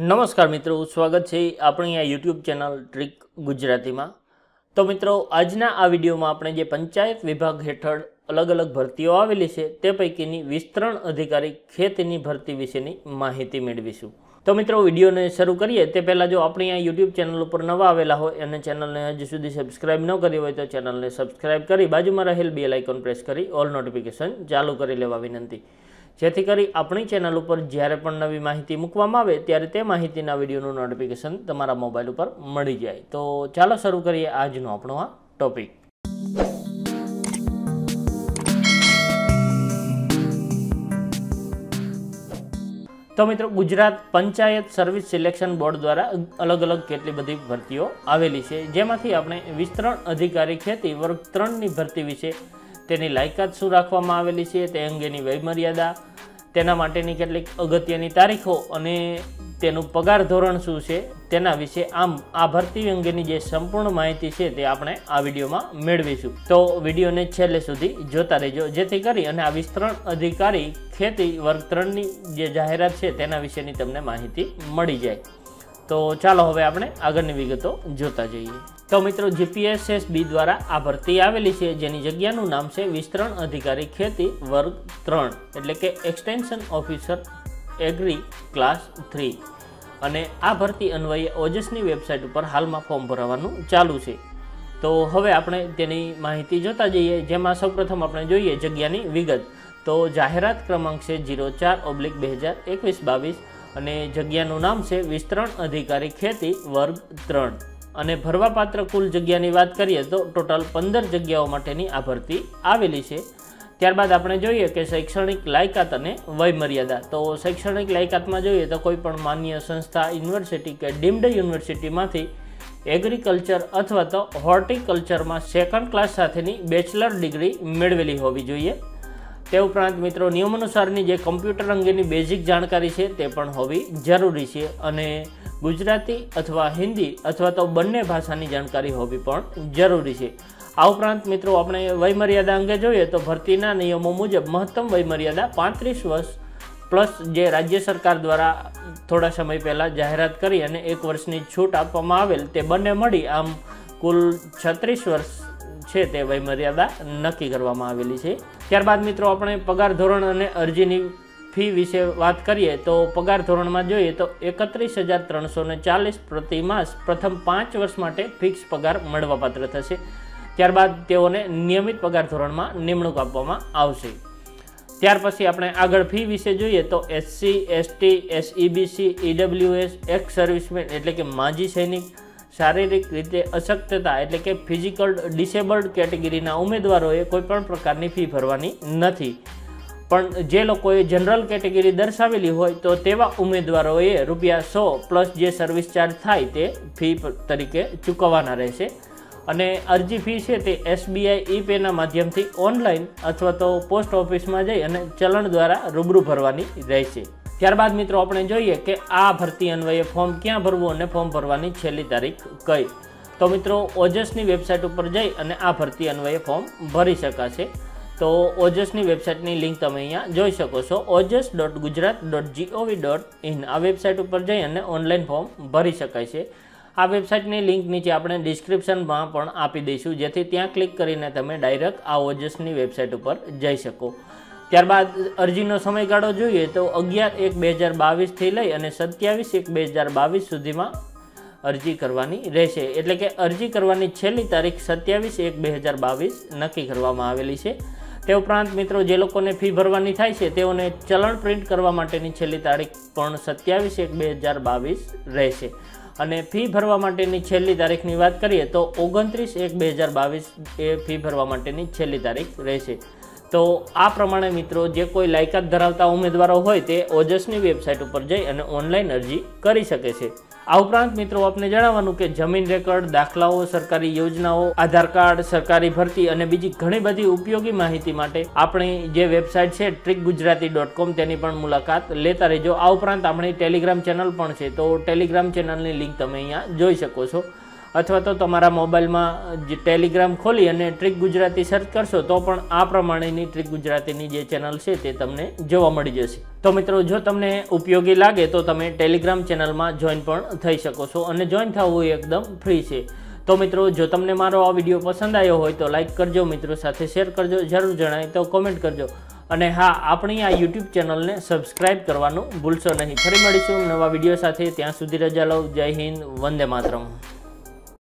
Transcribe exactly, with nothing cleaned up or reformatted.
નમસ્કાર મિત્રો, સ્વાગત છે આપણી આ યુટ્યુબ ચેનલ ટ્રીક ગુજરાતીમાં। તો મિત્રો, આજના આ વિડીયોમાં આપણે જે પંચાયત વિભાગ હેઠળ અલગ અલગ ભરતીઓ આવેલી છે તે પૈકીની વિસ્તરણ અધિકારી ખેતીની ભરતી વિશેની માહિતી મેળવીશું। તો મિત્રો, વિડીયોને શરૂ કરીએ તે પહેલાં જો આપણી આ યુટ્યુબ ચેનલ ઉપર નવા આવેલા હોય અને ચેનલને હજી સુધી સબસ્ક્રાઈબ ન કરી હોય તો ચેનલને સબસ્ક્રાઈબ કરી બાજુમાં રહેલ બેલ આઇકોન પ્રેસ કરી ઓલ નોટિફિકેશન ચાલુ કરી લેવા વિનંતી, જેથી કરી આપણી ચેનલ ઉપર જ્યારે પણ નવી માહિતી મૂકવામાં આવે ત્યારે તે માહિતીના વિડીયોનું નોટિફિકેશન તમારા મોબાઈલ ઉપર મળી જાય। તો ચાલો શરૂ કરીએ આજનો આપણો આ ટોપિક। તો મિત્રો, Gujarat panchayat service selection board દ્વારા અલગ અલગ કેટલી બધી ભરતીઓ આવેલી છે, જેમાંથી આપણે વિસ્તરણ અધિકારી ખેતી વર્ગ ત્રણની ભરતી વિશે તેની લાયકાત શું રાખવામાં આવેલી છે, તે અંગેની વયમર્યાદા, તેના માટેની કેટલીક અગત્યની તારીખો અને તેનું પગાર ધોરણ શું છે તેના વિશે, આમ આ ભરતી અંગેની જે સંપૂર્ણ માહિતી છે તે આપણે આ વિડીયોમાં મેળવીશું। તો વિડીયોને છેલ્લે સુધી જોતા રહેજો, જેથી કરી અને આ વિસ્તરણ અધિકારી ખેતી વર્ગ ત્રણની જે જાહેરાત છે તેના વિશેની તમને માહિતી મળી જાય। તો ચાલો હવે આપણે આગળની વિગતો જોતા જઈએ। તો મિત્રો, જીપીએસએસબી દ્વારા આ ભરતી આવેલી છે, જેની જગ્યાનું નામ છે વિસ્તરણ અધિકારી ખેતી વર્ગ ત્રણ એટલે કે extension officer agri class three, અને આ ભરતી અન્વયે ઓજસની વેબસાઇટ ઉપર હાલમાં ફોર્મ ભરાવાનું ચાલુ છે। તો હવે આપણે તેની માહિતી જોતા જઈએ, જેમાં સૌપ્રથમ આપણે જોઈએ જગ્યાની વિગત। તો જાહેરાત ક્રમાંક છે જીરો ચાર ઓબ્લિક બે હજાર એકવીસ બાવીસ અને જગ્યાનું નામ છે વિસ્તરણ અધિકારી ખેતી વર્ગ ત્રણ, અને ભરવાપાત્ર કુલ જગ્યાની વાત કરીએ તો ટોટલ પંદર જગ્યાઓ માટેની આ ભરતી આવેલી છે। ત્યારબાદ આપણે જોઈએ કે શૈક્ષણિક લાયકાત અને વયમર્યાદા। તો શૈક્ષણિક લાયકાતમાં જોઈએ તો કોઈપણ માન્ય સંસ્થા, યુનિવર્સિટી કે ડીમ્ડ યુનિવર્સિટીમાંથી એગ્રીકલ્ચર અથવા તો હોર્ટિકલ્ચરમાં સેકન્ડ ક્લાસ સાથેની બેચલર ડિગ્રી મેળવેલી હોવી જોઈએ। તે ઉપરાંત મિત્રો, નિયમ અનુસારની જે કમ્પ્યુટર અંગેની બેઝિક જાણકારી છે તે પણ હોવી જરૂરી છે, અને ગુજરાતી અથવા હિન્દી અથવા તો બંને ભાષાની જાણકારી હોવી પણ જરૂરી છે। આ ઉપરાંત મિત્રો, આપણે વયમર્યાદા અંગે જોઈએ તો ભરતીના નિયમો મુજબ મહત્તમ વયમર્યાદા પાંત્રીસ વર્ષ પ્લસ જે રાજ્ય સરકાર દ્વારા થોડા સમય પહેલાં જાહેરાત કરી અને એક વર્ષની છૂટ આપવામાં આવેલ તે બંને મળી આમ કુલ છત્રીસ વર્ષ છે તે વયમર્યાદા નક્કી કરવામાં આવેલી છે। ત્યારબાદ મિત્રો, આપણે પગાર ધોરણ અને અરજીની ફી વિશે વાત કરીએ તો પગાર ધોરણમાં જોઈએ તો એકત્રીસ હજાર ત્રણસો ને ચાલીસ પ્રતિ માસ પ્રથમ પાંચ વર્ષ માટે ફિક્સ પગાર મળવાપાત્ર થશે। ત્યારબાદ તેઓને નિયમિત પગાર ધોરણમાં નિમણૂક આપવામાં આવશે। ત્યાર પછી આપણે આગળ ફી વિશે જોઈએ તો SC, ST, SE, BC, EWS, ex serviceman એટલે કે માજી સૈનિક, શારીરિક રીતે અશક્તતા એટલે કે ફિઝિકલ ડિસેબલ્ડ કેટેગરીના ઉમેદવારોએ કોઈપણ પ્રકારની ફી ભરવાની નથી, પણ જે લોકોએ જનરલ કેટેગરી દર્શાવેલી હોય તો તેવા ઉમેદવારોએ રૂપિયા સો પ્લસ જે સર્વિસ ચાર્જ થાય તે ફી તરીકે ચૂકવવાના રહેશે। અને અરજી ફી છે તે એસબીઆઈ ઈ પેના માધ્યમથી ઓનલાઈન અથવા તો પોસ્ટ ઓફિસમાં જઈ અને ચલણ દ્વારા રૂબરૂ ભરવાની રહેશે। ત્યારબાદ મિત્રો, આપણે જોઈએ કે આ ભરતી અન્વયે ફોર્મ ક્યાં ભરવું અને ફોર્મ ભરવાની છેલ્લી તારીખ કઈ। તો મિત્રો, ઓજસની વેબસાઇટ ઉપર જઈ અને આ ભરતી અન્વયે ફોર્મ ભરી શકાશે। તો ઓજસની વેબસાઇટની લિંક તમે અહીંયા જોઈ શકો છો, Ojas dot Gujarat dot GOV dot in આ વેબસાઇટ ઉપર જઈ અને ઓનલાઈન ફોર્મ ભરી શકાય છે। આ વેબસાઇટની લિંક નીચે આપણે ડિસ્ક્રિપ્શનમાં પણ આપી દઈશું, જેથી ત્યાં ક્લિક કરીને તમે ડાયરેક્ટ આ ઓજસની વેબસાઇટ ઉપર જઈ શકો। ત્યારબાદ અરજીનો સમયગાળો જોઈએ તો અગિયાર એક બે હજાર બાવીસથી લઈ અને સત્યાવીસ એક બે હજાર બાવીસ સુધીમાં અરજી કરવાની રહેશે, એટલે કે અરજી કરવાની છેલ્લી તારીખ સત્યાવીસ એક બે હજાર બાવીસ નક્કી કરવામાં આવેલી છે। તે ઉપરાંત મિત્રો, જે લોકોને ફી ભરવાની થાય છે તેઓને ચલણ પ્રિન્ટ કરવા માટેની છેલ્લી તારીખ પણ સત્યાવીસ એક બે હજાર બાવીસ રહેશે, અને ફી ભરવા માટેની છેલ્લી તારીખની વાત કરીએ તો ઓગણત્રીસ એક બે હજાર બાવીસ એ ફી ભરવા માટેની છેલ્લી તારીખ રહેશે। તો આ પ્રમાણે મિત્રો, જે કોઈ લાયકાત ધરાવતા ઉમેદવારો હોય તે ઓજસની વેબસાઇટ ઉપર જઈ અને ઓનલાઈન અરજી કરી શકે છે। આ ઉપરાંત મિત્રો, આપણે જણાવવાનું કે જમીન રેકર્ડ, દાખલાઓ, સરકારી યોજનાઓ, આધાર કાર્ડ, સરકારી ભરતી અને બીજી ઘણી બધી ઉપયોગી માહિતી માટે આપણી જે વેબસાઇટ છે ટ્રીક ગુજરાતી ડોટ કોમ તેની પણ મુલાકાત લેતા રહેજો। આ ઉપરાંત આપણી ટેલિગ્રામ ચેનલ પણ છે, તો ટેલિગ્રામ ચેનલની લિંક તમે અહીંયા જોઈ શકો છો, અથવા તો તમારા મોબાઈલમાં જે ટેલિગ્રામ ખોલી અને ટ્રીક ગુજરાતી સર્ચ કરશો તો પણ આ પ્રમાણેની ટ્રીક ગુજરાતીની જે ચેનલ છે તે તમને જોવા મળી જશે। तो मित्रों जो तमने उपयोगी लगे तो तमे टेलिग्राम चेनल में जॉइन पण थई शको छो अने जॉइन थवुं एकदम फ्री छे। तो मित्रों जो तमने मारो आ विडियो पसंद आयो होय तो लाइक करजो, मित्रों साथे शेर करजो, जरूर जणाय तो कमेंट करजो अने हाँ अपनी आ यूट्यूब चेनल ने सब्सक्राइब करवानुं भूलशो नहीं। फरी मळीशुं नवा विडियो साथे, त्यां सुधी रजा लो। जय हिंद, वंदे मातरम।